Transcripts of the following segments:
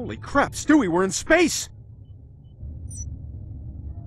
Holy crap, Stewie, we're in space!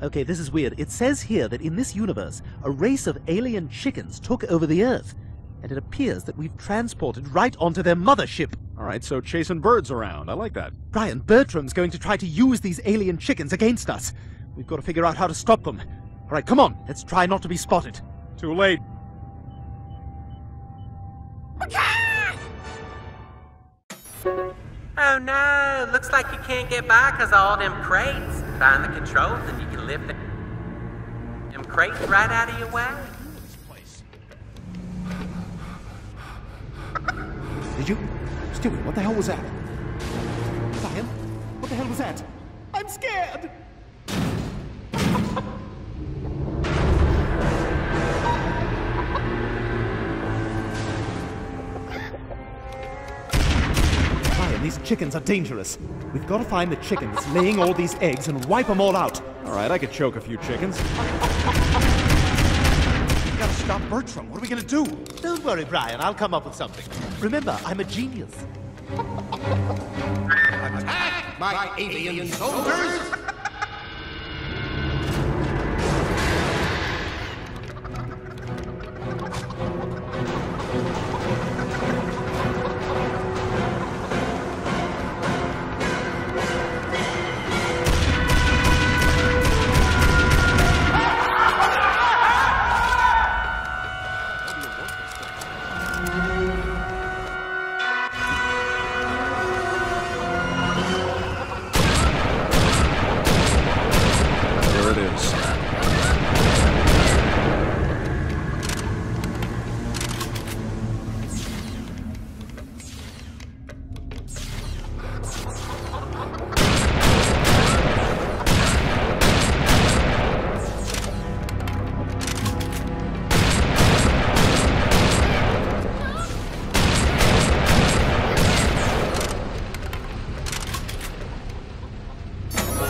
Okay, this is weird. It says here that in this universe, a race of alien chickens took over the Earth, and it appears that we've transported right onto their mothership. Alright, so chasing birds around. I like that. Brian, Bertram's going to try to use these alien chickens against us. We've got to figure out how to stop them. Alright, come on, let's try not to be spotted. Too late. Oh no, looks like you can't get by because of all them crates. Find the controls and you can lift them crates right out of your way. Did you? Stewie, what the hell was that? Brian, what the hell was that? I'm scared! These chickens are dangerous. We've got to find the chicken that's laying all these eggs and wipe them all out. All right, I could choke a few chickens. We've got to stop Bertram. What are we going to do? Don't worry, Brian. I'll come up with something. Remember, I'm a genius. Attack, my alien soldiers!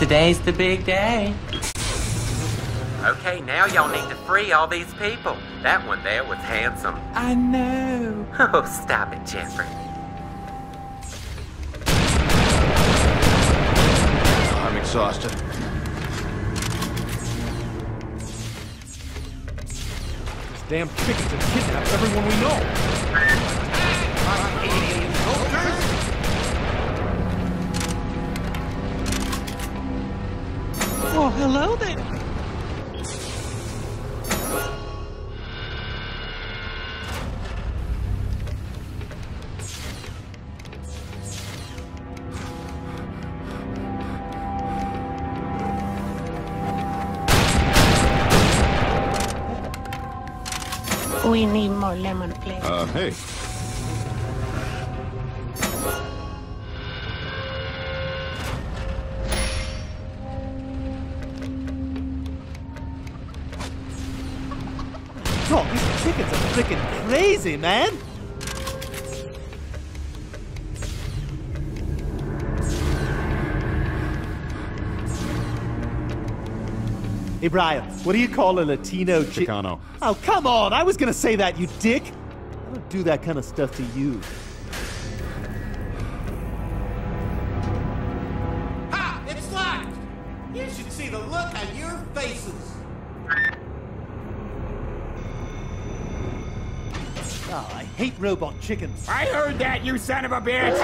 Today's the big day. Okay, now y'all need to free all these people. That one there was handsome. I know. Oh, stop it, Jeffrey. I'm exhausted. These damn chickens have kidnapped everyone we know. My alien soldiers! Oh, hello there! We need more lemon flavor. Hey. God, these chickens are freaking crazy, man! Hey, Brian, what do you call a Latino Chicano. Oh, come on! I was gonna say that, you dick! I don't do that kind of stuff to you. Ha! It's locked! You should see the look on your faces! Oh, I hate robot chickens. I heard that, you son of a bitch!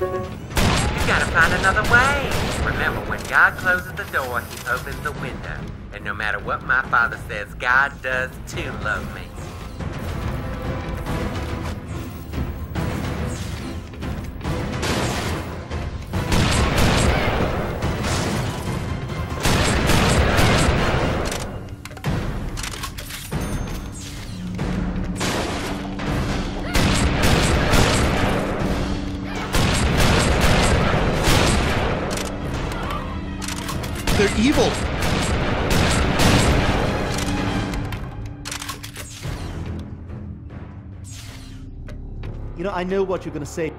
You gotta find another way. Remember, when God closes the door, he opens the window. And no matter what my father says, God does too love me. They're evil! You know, I know what you're gonna say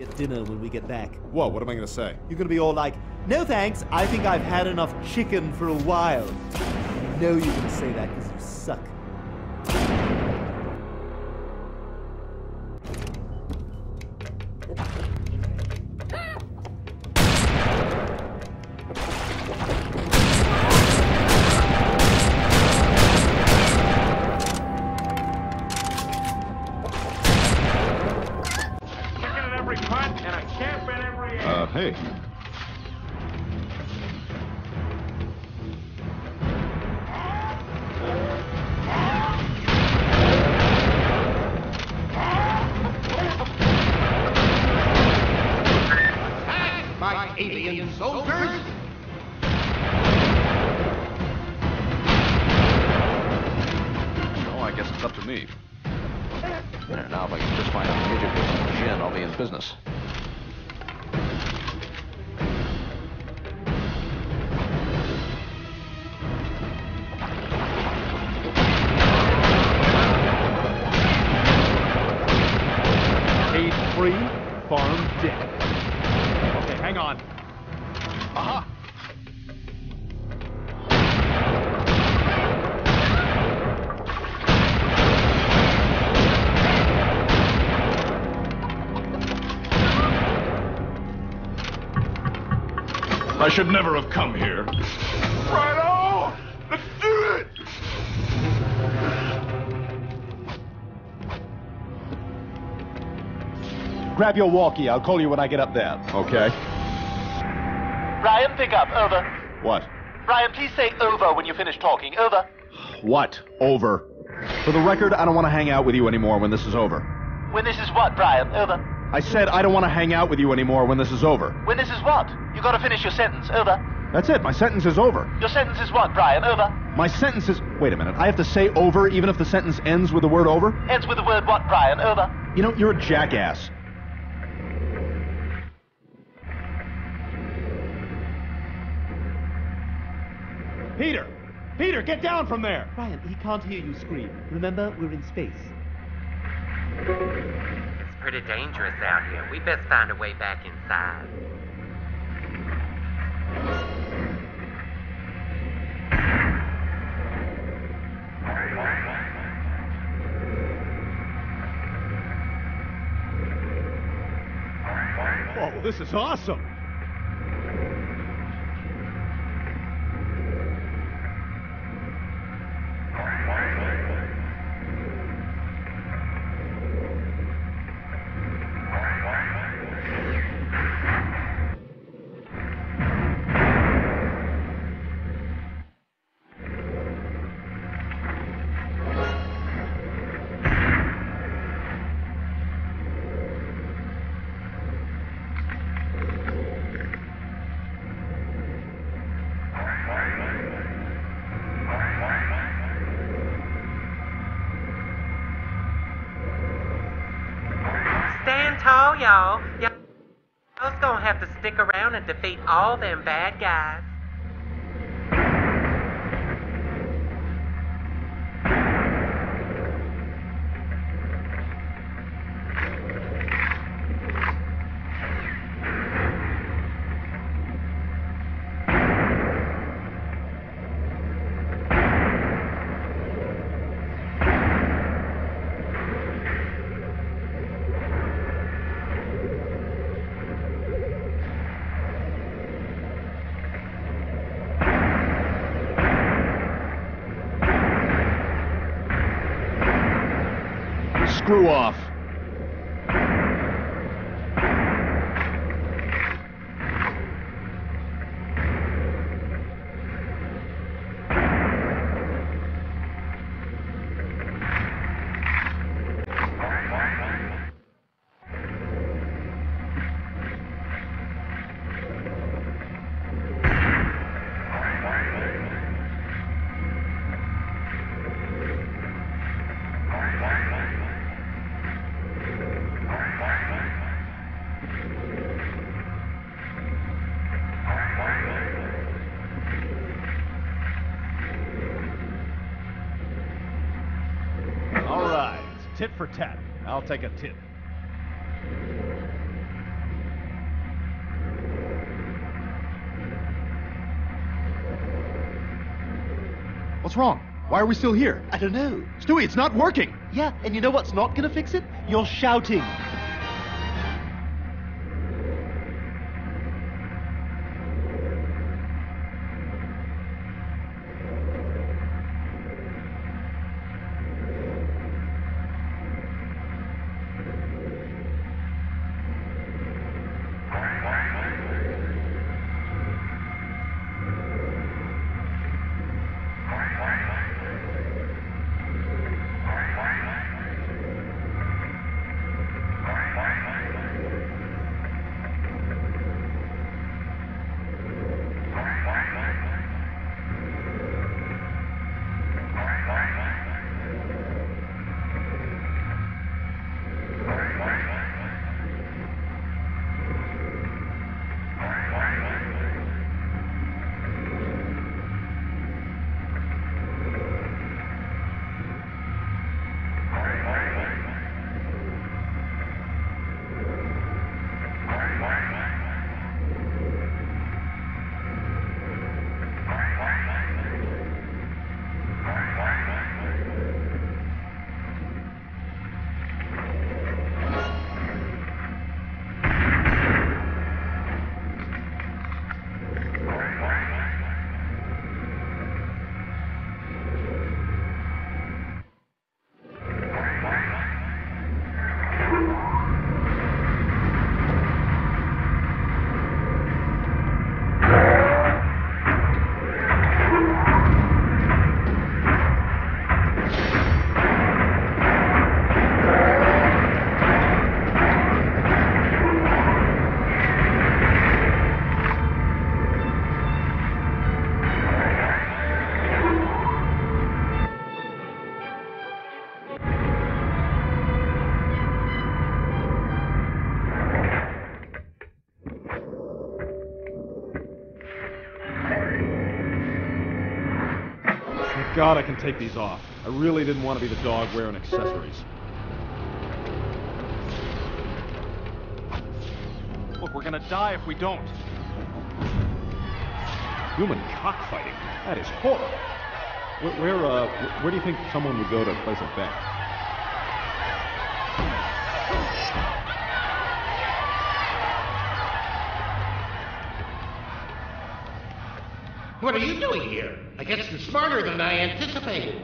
at dinner when we get back. Whoa, what am I gonna say? You're gonna be all like, no thanks, I think I've had enough chicken for a while. I know you're gonna say that because you suck. you, soldiers! No, I guess it's up to me. There, now if I can just find a midget with some gin, I'll be in business. I should never have come here. Right-o! Let's do it! Grab your walkie. I'll call you when I get up there. Okay. Brian, pick up. Over. What? Brian, please say over when you finish talking. Over. What? Over. For the record, I don't want to hang out with you anymore when this is over. When this is what, Brian? Over. I said I don't want to hang out with you anymore when this is over. When this is what? You got to finish your sentence. Over. That's it. My sentence is over. Your sentence is what, Brian? Over. My sentence is... Wait a minute. I have to say over even if the sentence ends with the word over? Ends with the word what, Brian? Over. You know, you're a jackass. Peter! Peter, get down from there! Brian, he can't hear you scream. Remember, we're in space. Pretty dangerous out here. We best find a way back inside. Oh, this is awesome! Y'all's gonna have to stick around and defeat all them bad guys. Screw off. Tit for tat. I'll take a tip. What's wrong? Why are we still here? I don't know. Stewie, it's not working. Yeah, and you know what's not gonna fix it? You're shouting. God I can take these off. I really didn't want to be the dog wearing accessories. Look, we're gonna die if we don't. Human cockfighting. That is horrible. Where do you think someone would go to place a bet? What are you doing here? I guess you're smarter than I anticipated.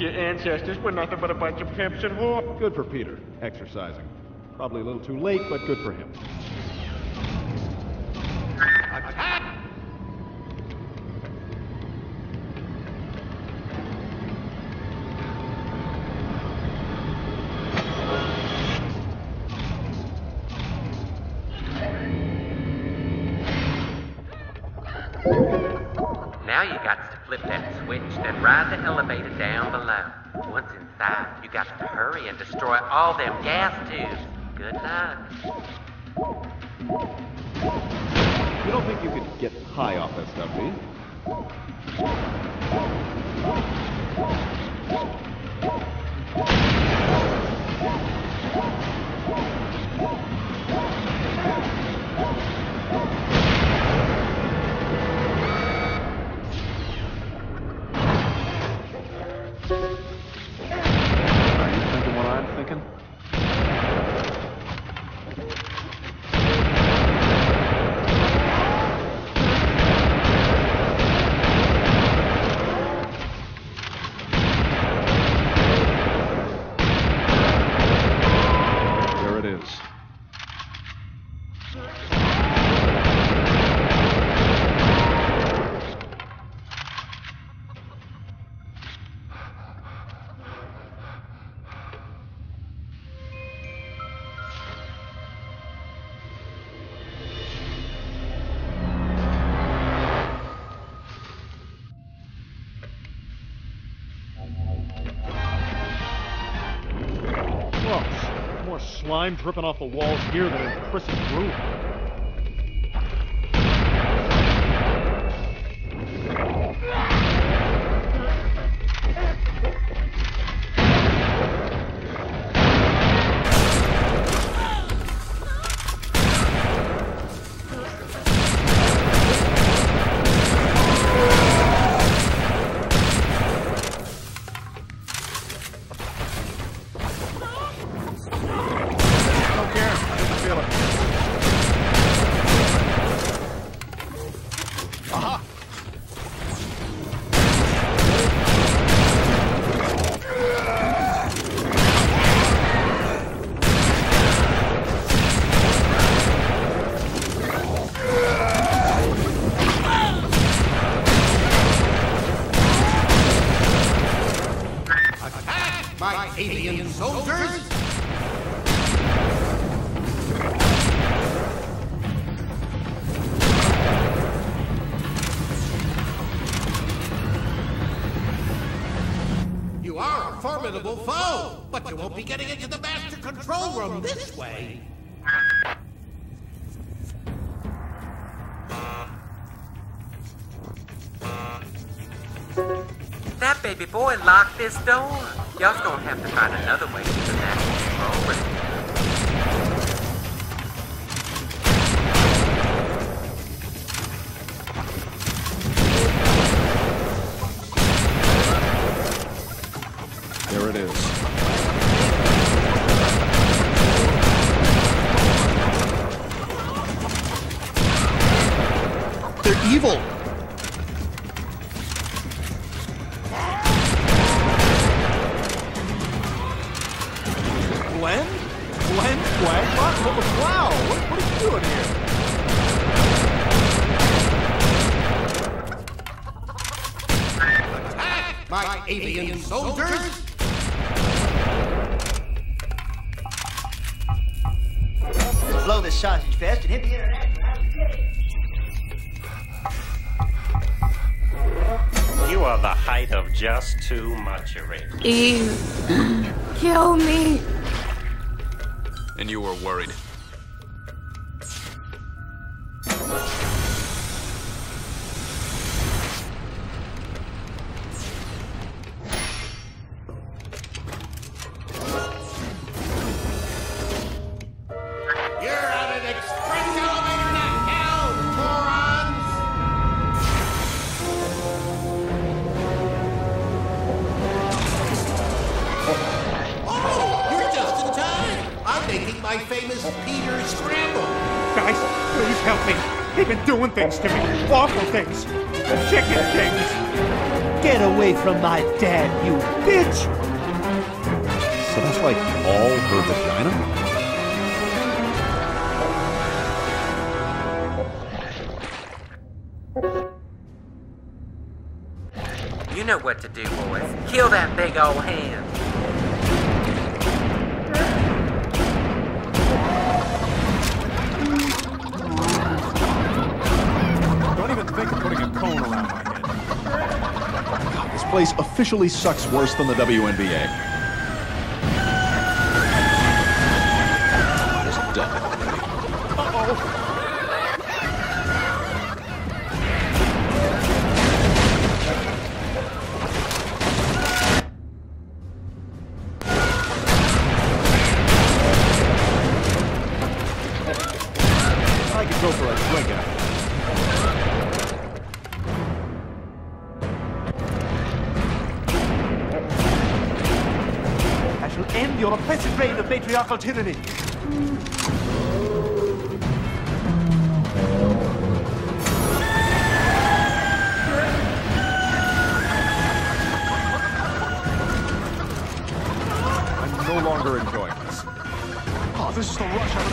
Your ancestors were nothing but a bunch of pimps and whores. Good for Peter, exercising. Probably a little too late, but good for him. Attack! Now you got to flip that switch, then ride the elevator down below. Once inside, you got to hurry and destroy all them gas tubes. Good luck. You don't think you could get high off that stuff, do you? Are you thinking what I'm thinking? Slime dripping off the walls here than in Chris's room. Foe, but you won't be getting into the master control room this way. That baby boy locked this door. Y'all's gonna have to find another way to the master control room. Too much of it. Ew. Kill me. And you were worried. Mrs. Peter Scramble. Guys, please help me. They've been doing things to me. Awful things. The chicken things. Get away from my dad, you bitch! So that's like all her vagina? You know what to do, boys. Kill that big old hand. Don't even think of putting a cone around my head. God, this place officially sucks worse than the WNBA. Just dumb. Uh-oh. Your oppressive reign of patriarchal tyranny. I'm no longer enjoying this. Oh, this is the rush I'm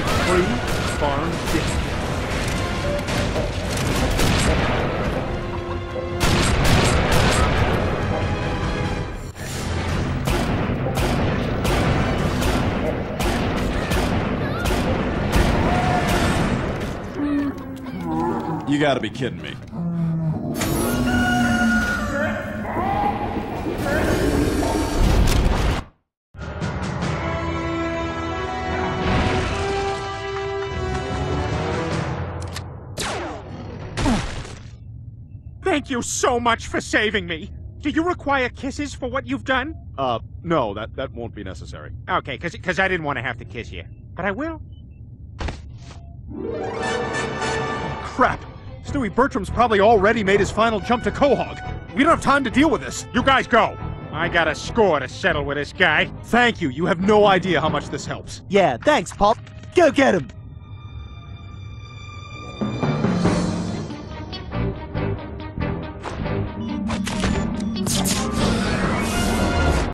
looking for. Cage-free farm dick. You gotta be kidding me. Thank you so much for saving me. Do you require kisses for what you've done? No, that won't be necessary. Okay, cause I didn't want to have to kiss you. But I will. Crap! Stewie, Bertram's probably already made his final jump to Quahog. We don't have time to deal with this. You guys go. I got a score to settle with this guy. Thank you. You have no idea how much this helps. Yeah, thanks, Pop. Go get him.